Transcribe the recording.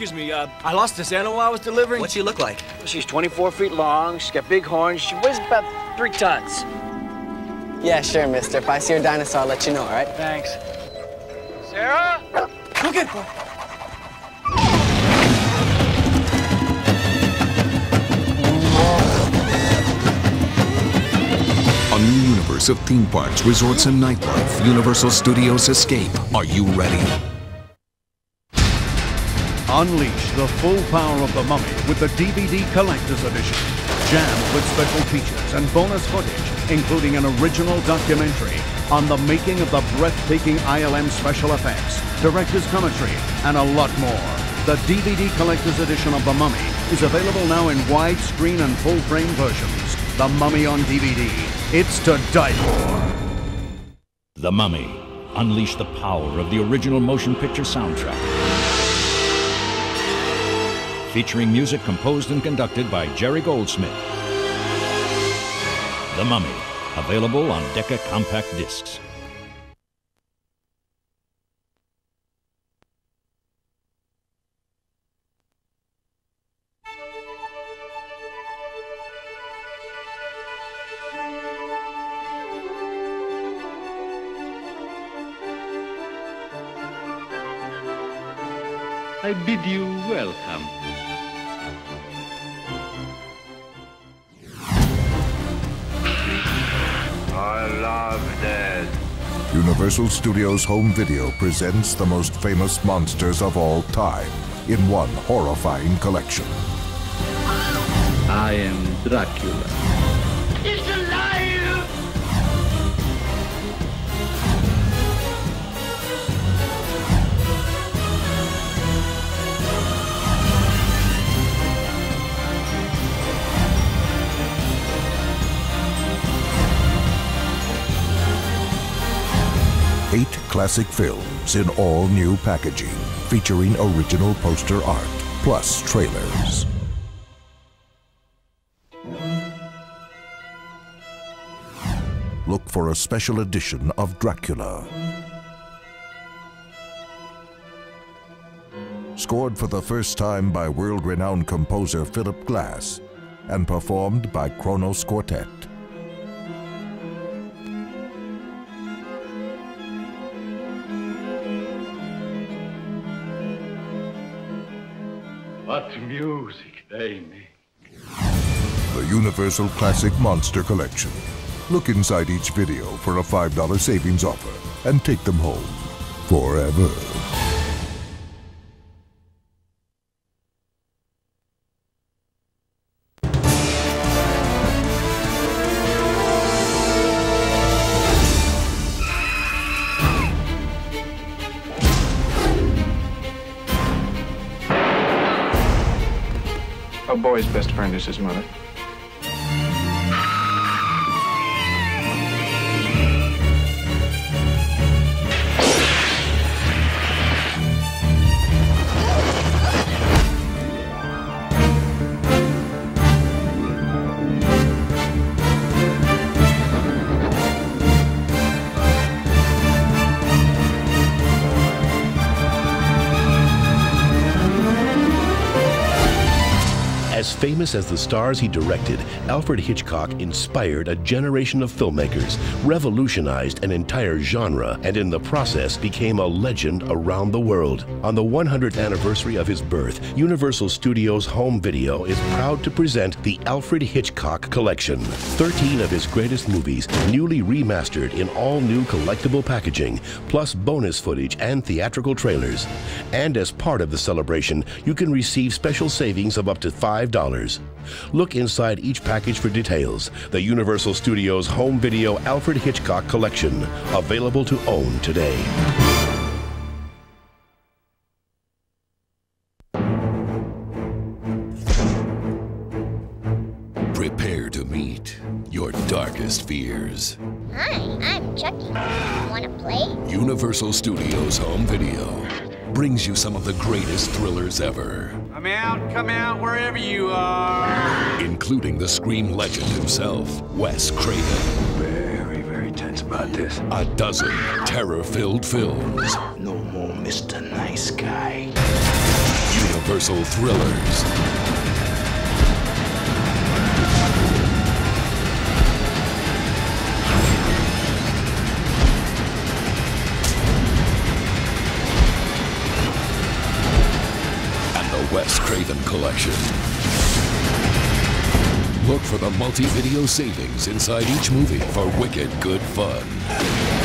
excuse me, I lost this animal I was delivering. What's she look like? She's 24 feet long, she's got big horns, she weighs about 3 tons. Yeah, sure, mister. If I see your dinosaur, I'll let you know, all right? Thanks. Sarah? Look at her. A new universe of theme parks, resorts, and nightlife. Universal Studios Escape. Are you ready? Unleash the full power of The Mummy with the DVD Collector's Edition. Jammed with special features and bonus footage, including an original documentary on the making of the breathtaking ILM special effects, director's commentary, and a lot more. The DVD Collector's Edition of The Mummy is available now in widescreen and full-frame versions. The Mummy on DVD. It's to die for. The Mummy. Unleash the power of the original motion picture soundtrack. Featuring music composed and conducted by Jerry Goldsmith. The Mummy. Available on Decca compact discs. I bid you welcome. I love death. Universal Studios Home Video presents the most famous monsters of all time in one horrifying collection. I am Dracula. It's alive. 8 classic films in all-new packaging, featuring original poster art, plus trailers. Look for a special edition of Dracula. Scored for the first time by world-renowned composer Philip Glass and performed by Kronos Quartet. What music they make. The Universal Classic Monster Collection. Look inside each video for a $5 savings offer and take them home forever. A boy's best friend is his mother. As famous as the stars he directed, Alfred Hitchcock inspired a generation of filmmakers, revolutionized an entire genre, and in the process became a legend around the world. On the 100th anniversary of his birth, Universal Studios Home Video is proud to present the Alfred Hitchcock Collection. 13 of his greatest movies, newly remastered in all new collectible packaging, plus bonus footage and theatrical trailers. And as part of the celebration, you can receive special savings of up to $5. Look inside each package for details. The Universal Studios Home Video Alfred Hitchcock Collection, available to own today. Prepare to meet your darkest fears. Hi, I'm Chucky. Wanna play? Universal Studios Home Video brings you some of the greatest thrillers ever. Come out, wherever you are. Including the Scream legend himself, Wes Craven. Very, very tense about this. A dozen terror-filled films. No more Mr. Nice Guy. Universal thrillers. And the Wes Craven collection. Look for the multi-video savings inside each movie for wicked good fun.